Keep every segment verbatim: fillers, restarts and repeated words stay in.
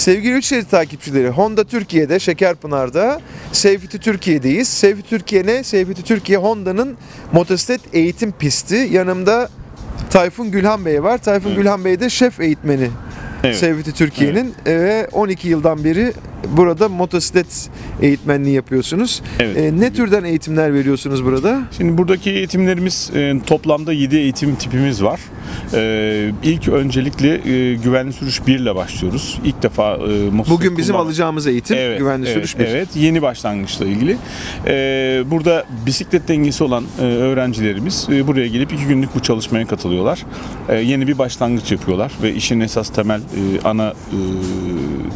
Sevgili üç Şerit takipçileri, Honda Türkiye'de, Şekerpınar'da, Safety Türkiye'deyiz. Safety Türkiye ne? Safety Türkiye Honda'nın motosiklet eğitim pisti. Yanımda Tayfun Gülhan Bey var. Tayfun evet. Gülhan Bey de şef eğitmeni. Evet. Safety Türkiye'nin evet. e, on iki yıldan beri burada motosiklet eğitmenliği yapıyorsunuz. Evet. E, ne türden eğitimler veriyorsunuz burada? Şimdi buradaki eğitimlerimiz e, toplamda yedi eğitim tipimiz var. E, ilk öncelikle e, güvenli sürüş bir ile başlıyoruz. İlk defa e, bugün bizim kullan... alacağımız eğitim evet, güvenli evet, sürüş bir. Evet, yeni başlangıçla ilgili. E, burada bisiklet dengesi olan e, öğrencilerimiz e, buraya gelip iki günlük bu çalışmaya katılıyorlar. E, yeni bir başlangıç yapıyorlar ve işin esas temel e, ana e,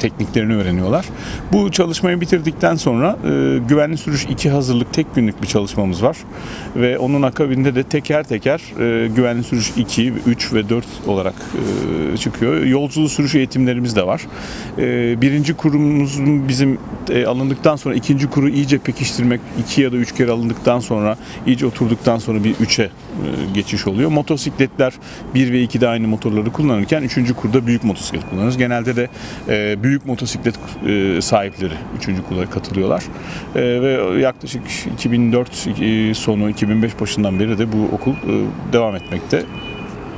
tekniklerini öğreniyorlar. Bu çalışmayı bitirdikten sonra e, güvenli sürüş iki hazırlık tek günlük bir çalışmamız var. Ve onun akabinde de teker teker e, güvenli sürüş iki, üç ve dört olarak e, çıkıyor. Yolculuğu sürüş eğitimlerimiz de var. E, birinci kurumumuzun bizim e, alındıktan sonra ikinci kuru iyice pekiştirmek, iki ya da üç kere alındıktan sonra iyice oturduktan sonra bir üçe e, geçiş oluyor. Motosikletler bir ve ikide aynı motorları kullanırken üçüncü kurda büyük motosiklet kullanırız. Genelde de e, büyük motosiklet e, sahipleri üçüncü kula katılıyorlar. E, ve yaklaşık iki bin dört e, sonu iki bin beş başından beri de bu okul e, devam etmekte.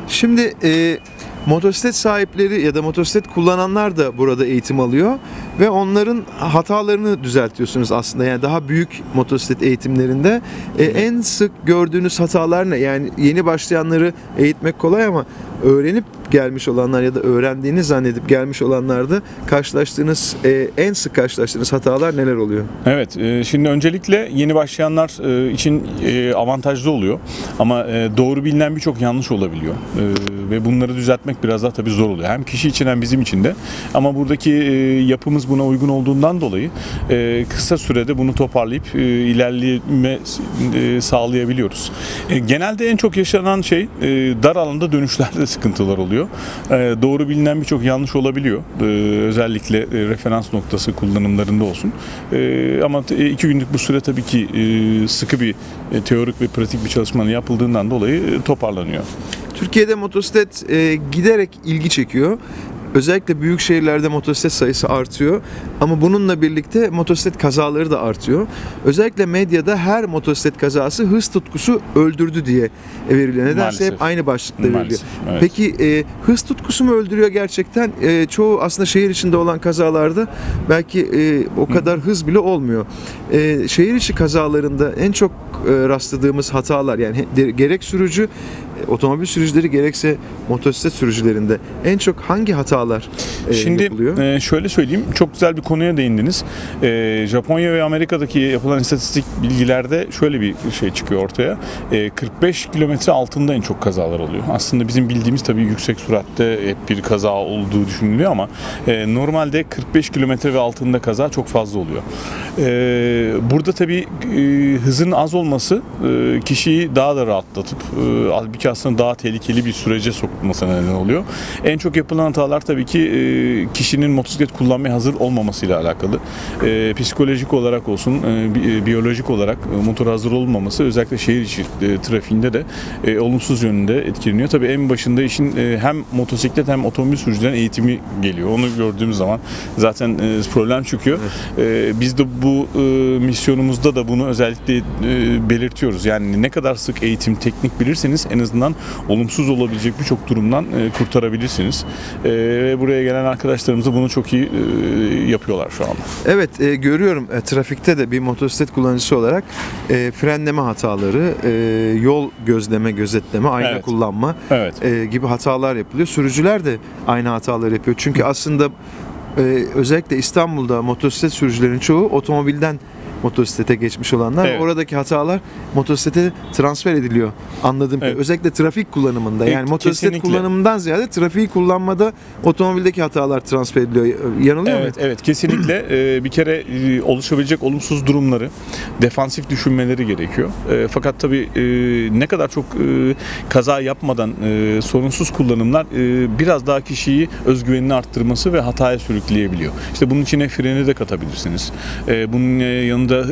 Şimdi e, motosiklet sahipleri ya da motosiklet kullananlar da burada eğitim alıyor ve onların hatalarını düzeltiyorsunuz aslında. Yani daha büyük motosiklet eğitimlerinde e, en sık gördüğünüz hatalar ne? Yani yeni başlayanları eğitmek kolay ama öğrenip gelmiş olanlar ya da öğrendiğini zannedip gelmiş olanlarda karşılaştığınız e, en sık karşılaştığınız hatalar neler oluyor? Evet, e, şimdi öncelikle yeni başlayanlar e, için e, avantajlı oluyor ama e, doğru bilinen birçok yanlış olabiliyor e, ve bunları düzeltmek biraz daha tabii zor oluyor. Hem kişi için hem bizim için de ama buradaki e, yapımız buna uygun olduğundan dolayı e, kısa sürede bunu toparlayıp e, ilerleme e, sağlayabiliyoruz. E, genelde en çok yaşanan şey e, dar alanda dönüşlerde sıkıntılar oluyor. Ee, doğru bilinen birçok yanlış olabiliyor. Ee, özellikle e, referans noktası kullanımlarında olsun. Ee, ama e, iki günlük bu süre tabii ki e, sıkı bir e, teorik ve pratik bir çalışmanın yapıldığından dolayı e, toparlanıyor. Türkiye'de motosiklet e, giderek ilgi çekiyor. Özellikle büyük şehirlerde motosiklet sayısı artıyor ama bununla birlikte motosiklet kazaları da artıyor. Özellikle medyada her motosiklet kazası hız tutkusu öldürdü diye veriliyor. Nedense maalesef hep aynı başlıkta veriliyor. Evet. Peki e, hız tutkusu mu öldürüyor gerçekten? E, çoğu aslında şehir içinde olan kazalarda belki e, o kadar Hı. hız bile olmuyor. E, şehir içi kazalarında en çok e, rastladığımız hatalar yani gerek sürücü, otomobil sürücüleri gerekse motosiklet sürücülerinde en çok hangi hatalar e, Şimdi, yapılıyor? Şimdi şöyle söyleyeyim, çok güzel bir konuya değindiniz. E, Japonya ve Amerika'daki yapılan istatistik bilgilerde şöyle bir şey çıkıyor ortaya. E, kırk beş kilometre altında en çok kazalar oluyor. Aslında bizim bildiğimiz tabii yüksek süratte hep bir kaza olduğu düşünülüyor ama e, normalde kırk beş kilometre ve altında kaza çok fazla oluyor. E, burada tabii e, hızın az olması e, kişiyi daha da rahatlatıp e, bir aslında daha tehlikeli bir sürece sokmasına neden oluyor. En çok yapılan hatalar tabii ki e, kişinin motosiklet kullanmaya hazır olmamasıyla alakalı. E, psikolojik olarak olsun, e, biyolojik olarak e, motora hazır olmaması özellikle şehir içi e, trafiğinde de e, olumsuz yönde etkileniyor. Tabii en başında işin e, hem motosiklet hem otomobil sürücülerin eğitimi geliyor. Onu gördüğümüz zaman zaten e, problem çıkıyor. E, biz de bu e, misyonumuzda da bunu özellikle e, belirtiyoruz. Yani ne kadar sık eğitim, teknik bilirseniz en azından olumsuz olabilecek birçok durumdan e, kurtarabilirsiniz. E, ve buraya gelen arkadaşlarımız da bunu çok iyi e, yapıyorlar şu anda. Evet, e, görüyorum e, trafikte de bir motosiklet kullanıcısı olarak e, frenleme hataları, e, yol gözleme, gözetleme, ayna evet. kullanma evet. E, gibi hatalar yapılıyor. Sürücüler de aynı hataları yapıyor. Çünkü aslında e, özellikle İstanbul'da motosiklet sürücülerin çoğu otomobilden motosiklete geçmiş olanlar. Evet. Oradaki hatalar motosiklete transfer ediliyor. Anladığım evet. özellikle trafik kullanımında. Evet, yani motosiklet kesinlikle. kullanımından ziyade trafiği kullanmada otomobildeki hatalar transfer ediliyor. Yanılıyor evet, mu? Evet, kesinlikle. ee, bir kere e, oluşabilecek olumsuz durumları defansif düşünmeleri gerekiyor. E, fakat tabii e, ne kadar çok e, kaza yapmadan e, sorunsuz kullanımlar e, biraz daha kişiyi özgüvenini arttırması ve hataya sürükleyebiliyor. İşte bunun içine freni de katabilirsiniz. E, bunun yanında da e,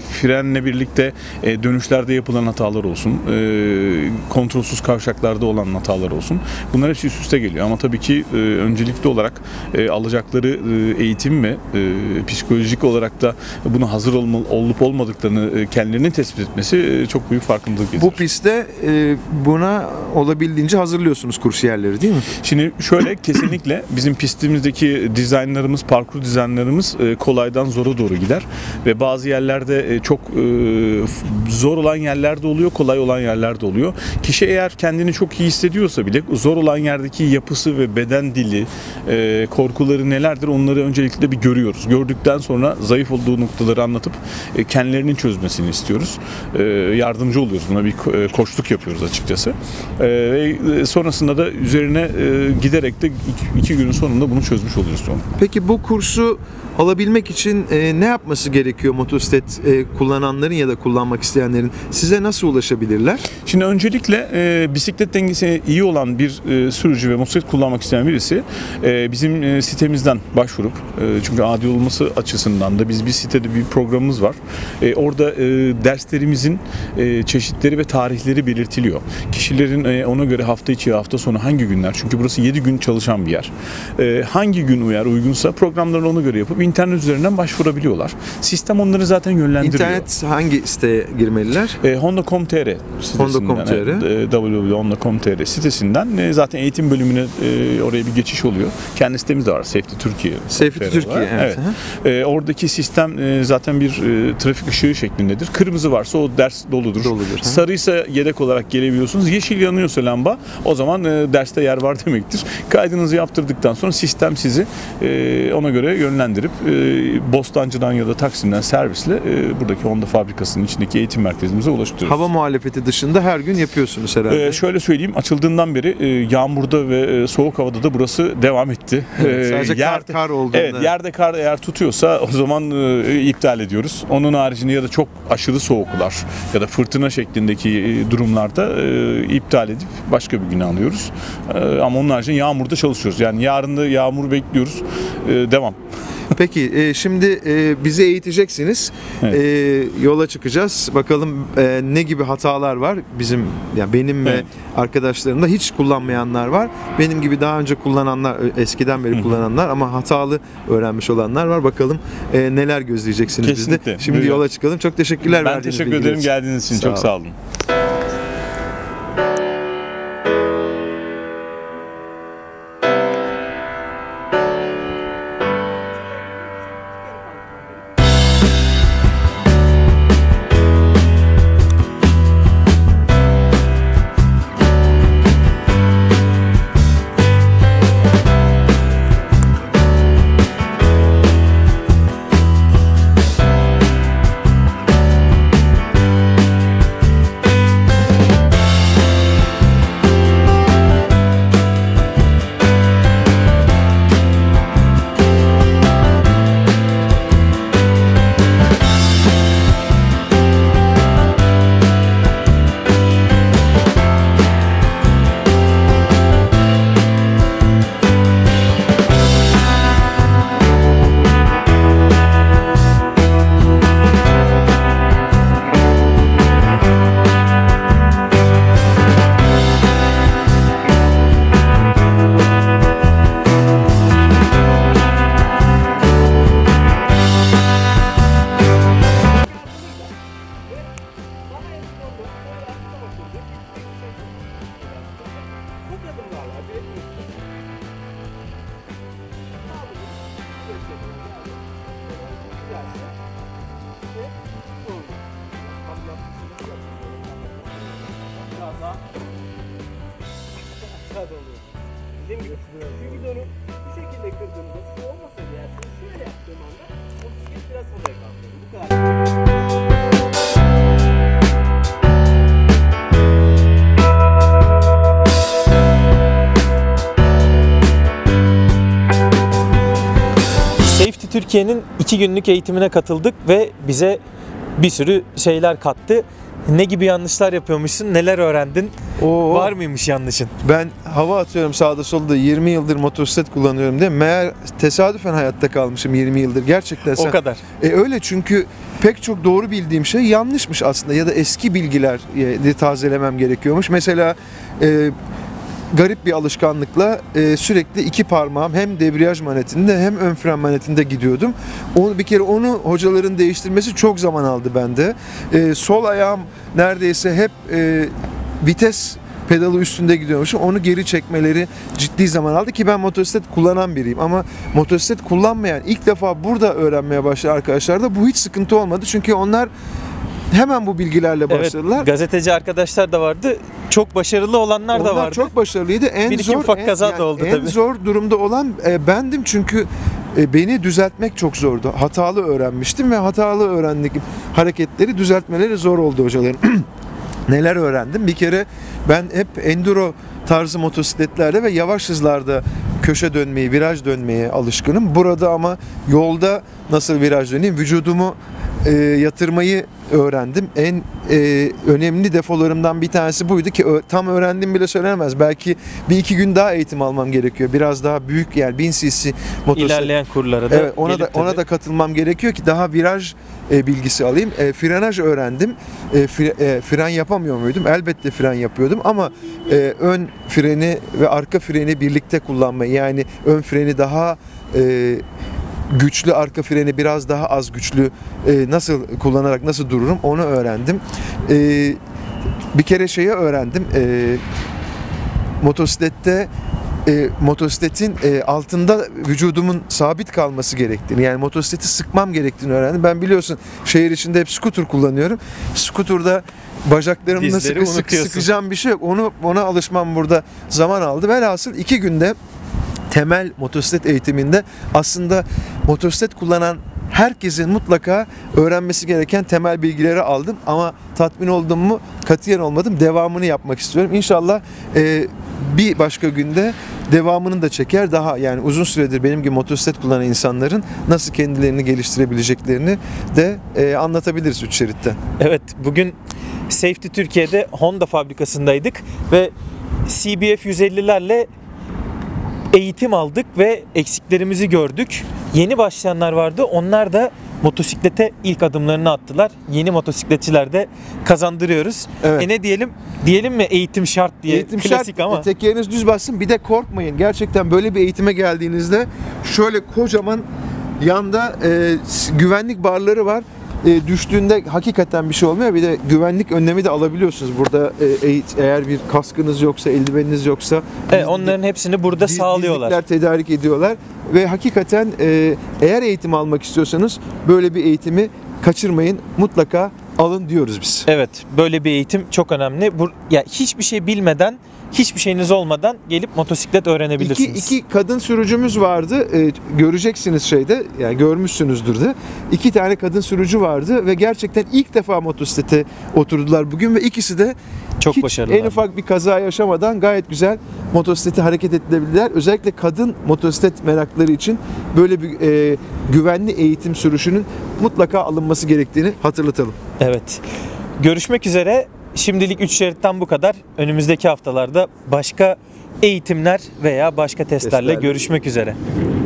frenle birlikte e, dönüşlerde yapılan hatalar olsun, e, kontrolsüz kavşaklarda olan hatalar olsun. Bunlar hepsi üst üste geliyor ama tabii ki e, öncelikli olarak e, alacakları e, eğitim ve e, psikolojik olarak da buna hazır olma, olup olmadıklarını e, kendilerinin tespit etmesi e, çok büyük farkındalık getirir. Bu pistte e, buna olabildiğince hazırlıyorsunuz kursiyerleri, değil mi? Şimdi şöyle, kesinlikle bizim pistimizdeki dizaynlarımız, parkur dizaynlarımız e, kolaydan zora doğru gider ve bazı yerlerde e, çok e, zor olan yerlerde oluyor, kolay olan yerlerde oluyor. Kişi eğer kendini çok iyi hissediyorsa bile zor olan yerdeki yapısı ve beden dili, e, korkuları nelerdir onları öncelikle bir görüyoruz. Gördükten sonra zayıf olduğu noktaları anlatıp e, kendilerinin çözmesini istiyoruz. E, yardımcı oluyoruz. Buna bir e, koçluk yapıyoruz açıkçası. E, ve sonrasında da üzerine e, giderek de iki, iki günün sonunda bunu çözmüş oluyoruz. Sonra. Peki bu kursu alabilmek için e, ne yapması gerekiyor motosiklet e, kullananların ya da kullanmak isteyenlerin? Size nasıl ulaşabilirler? Şimdi öncelikle e, bisiklet dengesi iyi olan bir e, sürücü ve motosiklet kullanmak isteyen birisi e, bizim e, sitemizden başvurup, e, çünkü adil olması açısından da biz bir sitede bir programımız var. E, orada e, derslerimizin e, çeşitleri ve tarihleri belirtiliyor. Kişilerin e, ona göre hafta içi, hafta sonu hangi günler? Çünkü burası yedi gün çalışan bir yer. E, hangi gün uyar uygunsa programlarını ona göre yapıp internet üzerinden başvurabiliyorlar. Sistem onları zaten yönlendiriyor. İnternet hangi siteye girmeliler? E, Honda nokta com nokta tr sitesinden. Honda nokta com nokta tr. E, w w w nokta honda nokta com nokta tr sitesinden e, zaten eğitim bölümüne e, oraya bir geçiş oluyor. Kendi sitemiz de var. Safety Türkiye. Safety Türkiye. Var. Evet. evet. E, oradaki sistem e, zaten bir e, trafik ışığı şeklindedir. Kırmızı varsa o ders doludur. doludur Sarıysa yedek olarak gelebiliyorsunuz. Yeşil yanıyorsa lamba, o zaman e, derste yer var demektir. Kaydınızı yaptırdıktan sonra sistem sizi e, ona göre yönlendirip e, Bostancı'dan ya da Taksim'den servisle e, buradaki Honda fabrikasının içindeki eğitim merkezimize ulaştırıyoruz. Hava muhalefeti dışında her gün yapıyorsunuz herhalde. E, şöyle söyleyeyim, açıldığından beri e, yağmurda ve e, soğuk havada da burası devam etti. Evet, sadece e, yerde, kar, kar olduğunda. Evet, yerde kar eğer tutuyorsa o zaman e, iptal ediyoruz. Onun haricinde ya da çok aşırı soğuklar ya da fırtına şeklindeki e, durumlarda e, iptal edip başka bir güne alıyoruz. E, ama onun haricinde yağmurda çalışıyoruz. Yani yarın da yağmur bekliyoruz. E, devam. Peki şimdi bizi eğiteceksiniz, evet. Yola çıkacağız, bakalım ne gibi hatalar var bizim, yani benim, evet, ve arkadaşlarımda hiç kullanmayanlar var, benim gibi daha önce kullananlar, eskiden beri kullananlar ama hatalı öğrenmiş olanlar var, bakalım neler gözleyeceksiniz bizde. Şimdi buyurun, yola çıkalım. Çok teşekkürler. Ben teşekkür ederim geldiğiniz için, sağ çok sağ olun. Dediğim gibi şu bidonu bu şekilde kırdığımda, şu olmasaydı yani şöyle yaptığım anda motosiklet biraz havaya kalkıyordu. Bu kadar. Safety Türkiye'nin iki günlük eğitimine katıldık ve bize bir sürü şeyler kattı. Ne gibi yanlışlar yapıyormuşsun? Neler öğrendin? Oo, var mıymış yanlışın? Ben hava atıyorum sağda solda, yirmi yıldır motosiklet kullanıyorum diye. Meğer tesadüfen hayatta kalmışım yirmi yıldır. Gerçekten sen... O kadar. E öyle, çünkü pek çok doğru bildiğim şey yanlışmış aslında. Ya da eski bilgileri tazelemem gerekiyormuş. Mesela... E, garip bir alışkanlıkla e, sürekli iki parmağım hem debriyaj manetinde hem ön fren manetinde gidiyordum. Onu, bir kere onu hocaların değiştirmesi çok zaman aldı bende. E, sol ayağım neredeyse hep e, vites pedalı üstünde gidiyormuşum. Onu geri çekmeleri ciddi zaman aldı ki ben motosiklet kullanan biriyim. Ama motosiklet kullanmayan, ilk defa burada öğrenmeye başlayan arkadaşlar da bu hiç sıkıntı olmadı. Çünkü onlar hemen bu bilgilerle başladılar. Evet, gazeteci arkadaşlar da vardı. Çok başarılı olanlar Onlar da vardı. Çok başarılıydı. En bir iki zor ufak en, kaza yani da oldu en tabii. Zor durumda olan e, bendim, çünkü e, beni düzeltmek çok zordu. Hatalı öğrenmiştim ve hatalı öğrendik hareketleri düzeltmeleri zor oldu hocaların. Neler öğrendim? Bir kere ben hep enduro tarzı motosikletlerde ve yavaş hızlarda köşe dönmeyi, viraj dönmeye alışkınım. Burada ama yolda nasıl viraj döneyim, vücudumu E, yatırmayı öğrendim. En e, önemli defolarımdan bir tanesi buydu ki tam öğrendim bile söylenemez. Belki bir iki gün daha eğitim almam gerekiyor. Biraz daha büyük, yani bin cc motosiklet. İlerleyen kurlara da. Evet, ona da, ona da katılmam gerekiyor ki daha viraj e, bilgisi alayım. E, frenaj öğrendim. E, fre, e, fren yapamıyor muydum? Elbette fren yapıyordum ama e, ön freni ve arka freni birlikte kullanmayı, yani ön freni daha e, güçlü, arka freni biraz daha az güçlü e, nasıl kullanarak nasıl dururum onu öğrendim. E, bir kere şeyi öğrendim. E, motosiklette e, motosikletin e, altında vücudumun sabit kalması gerektiğini, yani motosikleti sıkmam gerektiğini öğrendim. Ben biliyorsun şehir içinde hep scooter kullanıyorum. Scooter'da bacaklarımı nasıl sıkı, sıkacağım bir şey yok. Onu, ona alışmam burada zaman aldı. Velhasıl iki günde temel motosiklet eğitiminde aslında motosiklet kullanan herkesin mutlaka öğrenmesi gereken temel bilgileri aldım. Ama tatmin oldum mu? Katiyen olmadım. Devamını yapmak istiyorum. İnşallah e, bir başka günde devamını da çeker. Daha, yani uzun süredir benim gibi motosiklet kullanan insanların nasıl kendilerini geliştirebileceklerini de e, anlatabiliriz üç Şerit'ten. Evet, bugün Safety Türkiye'de Honda fabrikasındaydık ve C B F yüz elli'lerle eğitim aldık ve eksiklerimizi gördük. Yeni başlayanlar vardı. Onlar da motosiklete ilk adımlarını attılar. Yeni motosikletçiler de kazandırıyoruz. Evet. E ne diyelim? Diyelim mi eğitim şart diye? Eğitim klasik şart, ama. Tekeriniz düz bassın. Bir de korkmayın. Gerçekten böyle bir eğitime geldiğinizde şöyle kocaman yanda e, güvenlik barları var. E, düştüğünde hakikaten bir şey olmuyor. Bir de güvenlik önlemi de alabiliyorsunuz. Burada e, eğer bir kaskınız yoksa, eldiveniniz yoksa. Evet, onların hepsini burada sağlıyorlar. Dizlikler tedarik ediyorlar. Ve hakikaten e, eğer eğitim almak istiyorsanız böyle bir eğitimi kaçırmayın. Mutlaka alın diyoruz biz. Evet, böyle bir eğitim çok önemli. Bu, ya hiçbir şey bilmeden, hiçbir şeyiniz olmadan gelip motosiklet öğrenebilirsiniz. İki, iki kadın sürücümüz vardı. Ee, göreceksiniz şeyde, yani görmüşsünüzdür de. İki tane kadın sürücü vardı ve gerçekten ilk defa motosiklete oturdular bugün ve ikisi de çok başarılı. En ufak bir kaza yaşamadan gayet güzel motosikleti hareket edilebilirler. Özellikle kadın motosiklet merakları için böyle bir e, güvenli eğitim sürüşünün mutlaka alınması gerektiğini hatırlatalım. Evet. Görüşmek üzere. Şimdilik üç Şerit'ten bu kadar. Önümüzdeki haftalarda başka eğitimler veya başka testlerle, testlerle görüşmek üzere.